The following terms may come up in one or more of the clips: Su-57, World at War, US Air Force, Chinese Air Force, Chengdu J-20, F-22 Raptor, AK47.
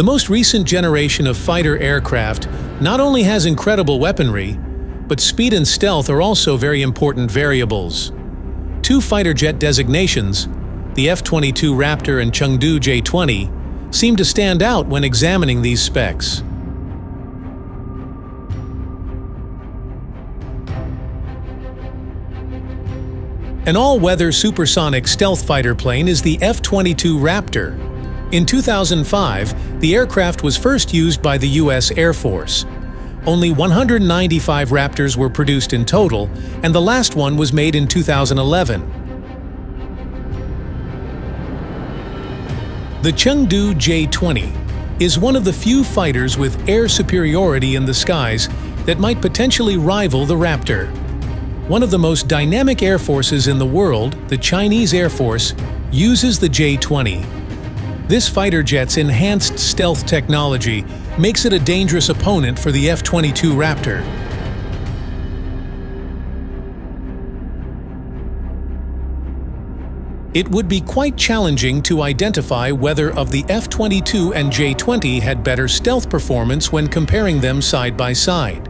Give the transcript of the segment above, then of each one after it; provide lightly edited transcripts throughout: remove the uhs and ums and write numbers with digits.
The most recent generation of fighter aircraft not only has incredible weaponry, but speed and stealth are also very important variables. Two fighter jet designations, the F-22 Raptor and Chengdu J-20, seem to stand out when examining these specs. An all-weather supersonic stealth fighter plane is the F-22 Raptor. In 2005, the aircraft was first used by the US Air Force. Only 195 Raptors were produced in total, and the last one was made in 2011. The Chengdu J-20 is one of the few fighters with air superiority in the skies that might potentially rival the Raptor. One of the most dynamic air forces in the world, the Chinese Air Force, uses the J-20. This fighter jet's enhanced stealth technology makes it a dangerous opponent for the F-22 Raptor. It would be quite challenging to identify whether of the F-22 and J-20 had better stealth performance when comparing them side by side.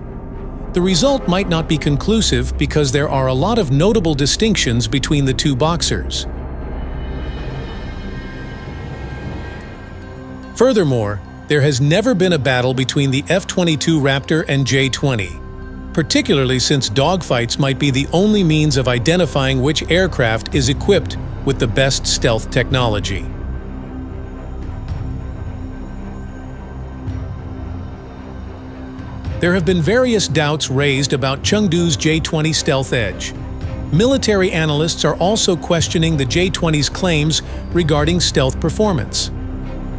The result might not be conclusive because there are a lot of notable distinctions between the two boxers. Furthermore, there has never been a battle between the F-22 Raptor and J-20, particularly since dogfights might be the only means of identifying which aircraft is equipped with the best stealth technology. There have been various doubts raised about Chengdu's J-20 stealth edge. Military analysts are also questioning the J-20's claims regarding stealth performance.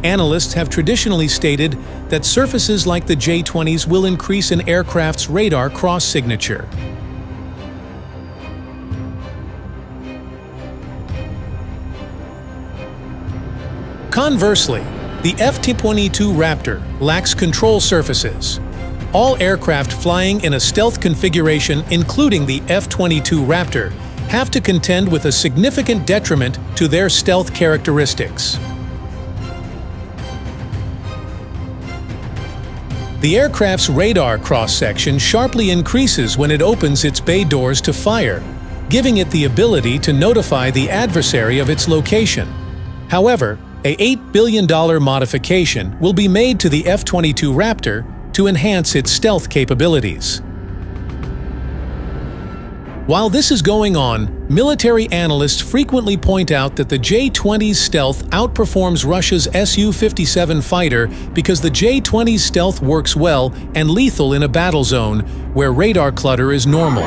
Analysts have traditionally stated that surfaces like the J-20s will increase an aircraft's radar cross-signature. Conversely, the F-22 Raptor lacks control surfaces. All aircraft flying in a stealth configuration, including the F-22 Raptor, have to contend with a significant detriment to their stealth characteristics. The aircraft's radar cross-section sharply increases when it opens its bay doors to fire, giving it the ability to notify the adversary of its location. However, a $8 billion modification will be made to the F-22 Raptor to enhance its stealth capabilities. While this is going on, military analysts frequently point out that the J-20's stealth outperforms Russia's Su-57 fighter because the J-20's stealth works well and lethal in a battle zone where radar clutter is normal.